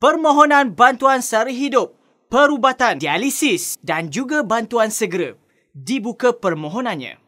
permohonan bantuan sara hidup, perubatan, dialisis dan juga bantuan segera. Dibuka permohonannya.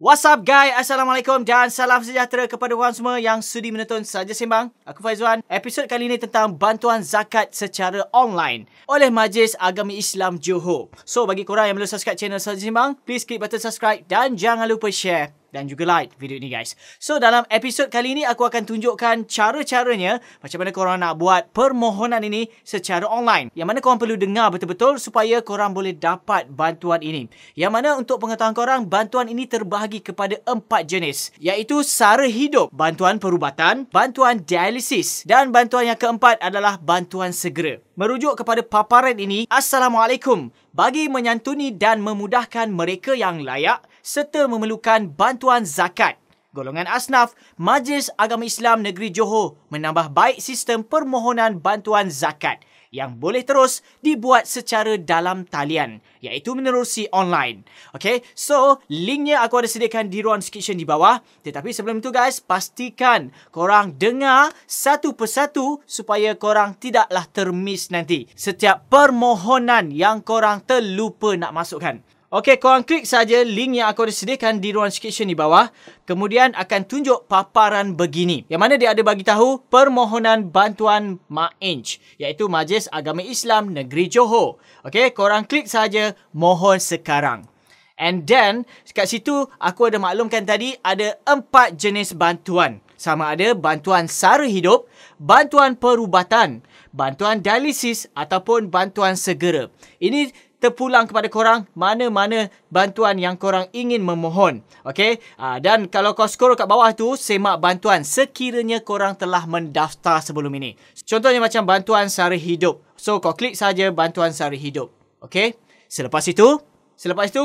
What's up guys? Assalamualaikum dan salam sejahtera kepada orang semua yang sudi menonton Sajejimbang. Aku Faizwan. Episod kali ini tentang bantuan zakat secara online oleh Majlis Agama Islam Johor. So bagi korang yang belum subscribe channel Sajejimbang, please klik button subscribe dan jangan lupa share dan juga like video ni guys. So dalam episod kali ini aku akan tunjukkan cara-caranya macam mana korang nak buat permohonan ini secara online, yang mana korang perlu dengar betul-betul supaya korang boleh dapat bantuan ini. Yang mana untuk pengetahuan korang, bantuan ini terbahagi kepada 4 jenis, iaitu sara hidup, bantuan perubatan, bantuan dialisis dan bantuan yang keempat adalah bantuan segera. Merujuk kepada paparan ini, Assalamualaikum, bagi menyantuni dan memudahkan mereka yang layak serta memerlukan bantuan zakat. Golongan Asnaf, Majlis Agama Islam Negeri Johor menambah baik sistem permohonan bantuan zakat yang boleh terus dibuat secara dalam talian, iaitu menerusi online. Okay, so linknya aku ada sediakan di ruang description di bawah. Tetapi sebelum itu guys, pastikan korang dengar satu persatu supaya korang tidaklah termiss nanti setiap permohonan yang korang terlupa nak masukkan. Okey, korang klik saja link yang aku sediakan di ruang description di bawah. Kemudian akan tunjuk paparan begini, yang mana dia ada bagi tahu permohonan bantuan MAINJ, iaitu Majlis Agama Islam Negeri Johor. Okey, korang klik saja mohon sekarang. And then, kat situ aku ada maklumkan tadi ada 4 jenis bantuan. Sama ada bantuan sara hidup, bantuan perubatan, bantuan dialisis ataupun bantuan segera. Ini terpulang kepada korang mana-mana bantuan yang korang ingin memohon. Okey? Dan kalau kau scroll kat bawah tu, semak bantuan sekiranya korang telah mendaftar sebelum ini. Contohnya macam bantuan sara hidup. So, kau klik saja bantuan sara hidup. Okey? Selepas itu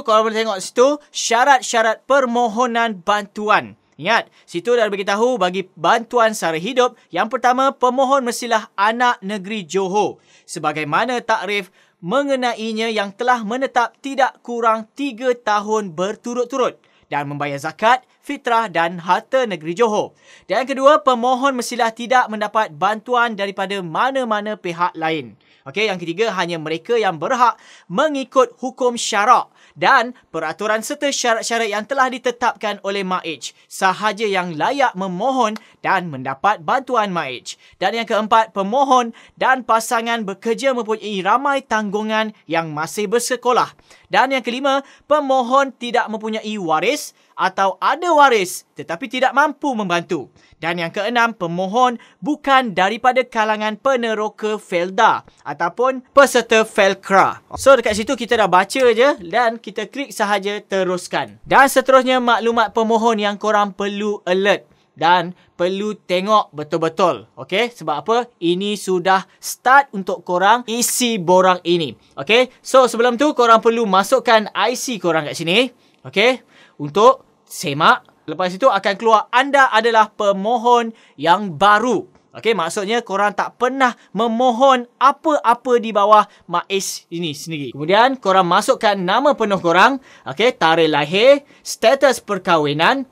korang boleh tengok situ syarat-syarat permohonan bantuan. Ingat, situ dah beritahu bagi bantuan sara hidup, yang pertama, pemohon mestilah anak negeri Johor sebagaimana takrif mengenainya yang telah menetap tidak kurang 3 tahun berturut-turut dan membayar zakat, fitrah dan harta negeri Johor. Dan yang kedua, pemohon mestilah tidak mendapat bantuan daripada mana-mana pihak lain. Okey, yang ketiga, hanya mereka yang berhak mengikut hukum syarak dan peraturan serta syarat-syarat yang telah ditetapkan oleh MAINJ sahaja yang layak memohon dan mendapat bantuan MAINJ. Dan yang keempat, pemohon dan pasangan bekerja mempunyai ramai tanggungan yang masih bersekolah. Dan yang kelima, pemohon tidak mempunyai waris atau ada waris tetapi tidak mampu membantu. Dan yang keenam, pemohon bukan daripada kalangan peneroka FELDA ataupun peserta FELCRA. So dekat situ kita dah baca je dan kita klik sahaja teruskan. Dan seterusnya maklumat pemohon yang korang perlu alert dan perlu tengok betul-betul. Okey, sebab apa? Ini sudah start untuk korang isi borang ini. Okey, so sebelum tu korang perlu masukkan IC korang kat sini. Okey, untuk semak. Lepas itu akan keluar anda adalah pemohon yang baru. Okey, maksudnya korang tak pernah memohon apa-apa di bawah MAINJ ini sendiri. Kemudian korang masukkan nama penuh korang, okey, tarikh lahir, status perkahwinan,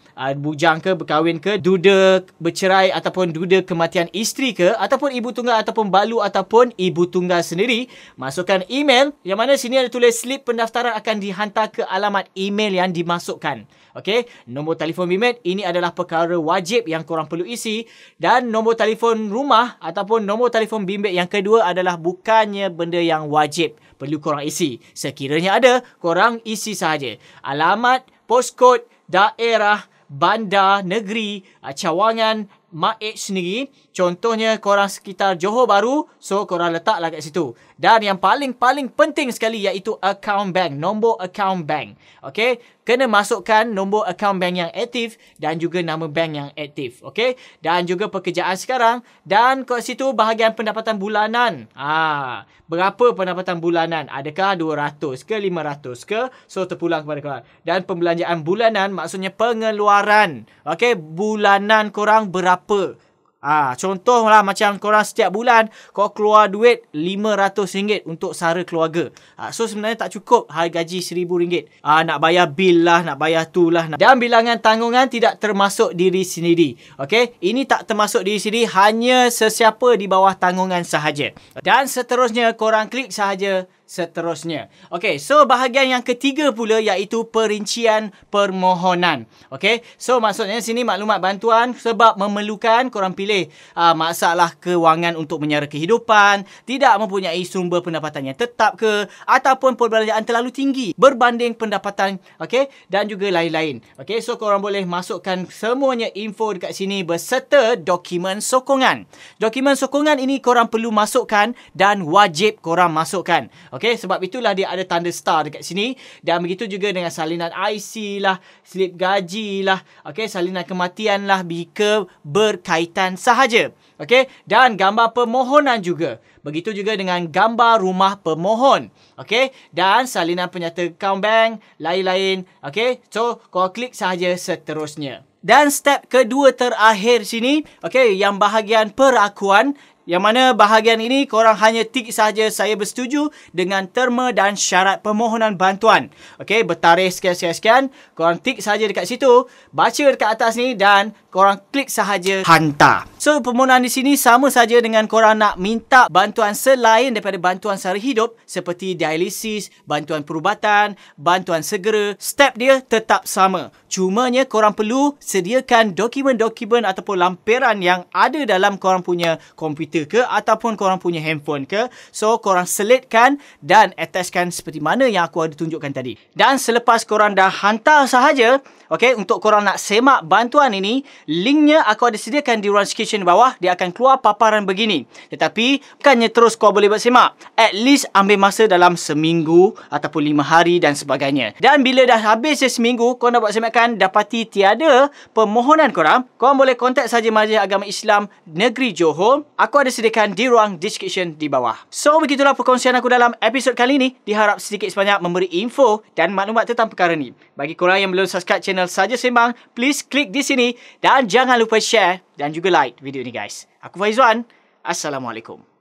bujang ke, berkahwin ke, duda bercerai ataupun duda kematian isteri ke, ataupun ibu tunggal ataupun balu ataupun ibu tunggal sendiri. Masukkan email, yang mana sini ada tulis slip pendaftaran akan dihantar ke alamat email yang dimasukkan. Okey, nombor telefon bimbit, ini adalah perkara wajib yang korang perlu isi, dan nombor telefon rumah ataupun nombor telefon bimbit yang kedua adalah bukannya benda yang wajib perlu korang isi. Sekiranya ada, korang isi sahaja. Alamat, postcode, daerah, bandar, negeri, cawangan MAINJ sendiri. Contohnya korang sekitar Johor Bahru, so korang letaklah kat situ. Dan yang paling penting sekali iaitu account bank, nombor account bank. Okey, kena masukkan nombor account bank yang aktif dan juga nama bank yang aktif. Okey, dan juga pekerjaan sekarang dan kat situ bahagian pendapatan bulanan. Berapa pendapatan bulanan? Adakah 200 ke 500 ke? So terpulang kepada korang. Dan pembelanjaan bulanan maksudnya pengeluaran. Okey, bulanan korang berapa? Contohlah macam korang setiap bulan kau keluar duit RM500 untuk sara keluarga. So sebenarnya tak cukup gaji RM1,000. Nak bayar bil lah, nak bayar tu lah. Dan bilangan tanggungan tidak termasuk diri sendiri. Okay? Ini tak termasuk diri sendiri, hanya sesiapa di bawah tanggungan sahaja. Dan seterusnya korang klik sahaja seterusnya. Okey, so bahagian yang ketiga pula iaitu perincian permohonan. Okey, so maksudnya sini maklumat bantuan sebab memerlukan, korang pilih masalah kewangan untuk menyara kehidupan, tidak mempunyai sumber pendapatan yang tetap ke, ataupun perbelanjaan terlalu tinggi berbanding pendapatan, okey, dan juga lain-lain. Okey, so korang boleh masukkan semuanya info dekat sini berserta dokumen sokongan. Dokumen sokongan ini korang perlu masukkan dan wajib korang masukkan. Okey, sebab itulah dia ada tanda star dekat sini. Dan begitu juga dengan salinan IC lah, slip gaji lah, okey, salinan kematian lah jika berkaitan sahaja. Okey, dan gambar permohonan juga. Begitu juga dengan gambar rumah pemohon. Okey, dan salinan penyerta akaun bank, lain-lain. Okey, so kau klik sahaja seterusnya. Dan step kedua terakhir sini, okey, yang bahagian perakuan, yang mana bahagian ini korang hanya tik saja saya bersetuju dengan terma dan syarat permohonan bantuan. Okey, bertarikh sekian-sekian, korang tik saja dekat situ, baca dekat atas ni dan korang klik sahaja hantar. So permohonan di sini sama saja dengan korang nak minta bantuan selain daripada bantuan sara hidup seperti dialisis, bantuan perubatan, bantuan segera. Step dia tetap sama. Cumanya korang perlu sediakan dokumen-dokumen ataupun lampiran yang ada dalam korang punya komputer ke ataupun korang punya handphone ke. So korang selitkan dan attachkan seperti mana yang aku ada tunjukkan tadi. Dan selepas korang dah hantar sahaja, okey, untuk korang nak semak bantuan ini, linknya aku ada sediakan di ruang description di bawah. Dia akan keluar paparan begini. Tetapi bukannya terus korang boleh buat semak, at least ambil masa dalam seminggu ataupun 5 hari dan sebagainya. Dan bila dah habis seminggu korang nak buat semakan, dapati tiada permohonan korang, korang boleh kontak saja Majlis Agama Islam Negeri Johor. Aku ada sediakan di ruang description di bawah. So begitulah perkongsian aku dalam episod kali ini. Diharap sedikit sebanyak memberi info dan maklumat tentang perkara ni. Bagi korang yang belum subscribe channel Sajejimbang, please klik di sini dan jangan lupa share dan juga like video ni guys. Aku Faizwan. Assalamualaikum.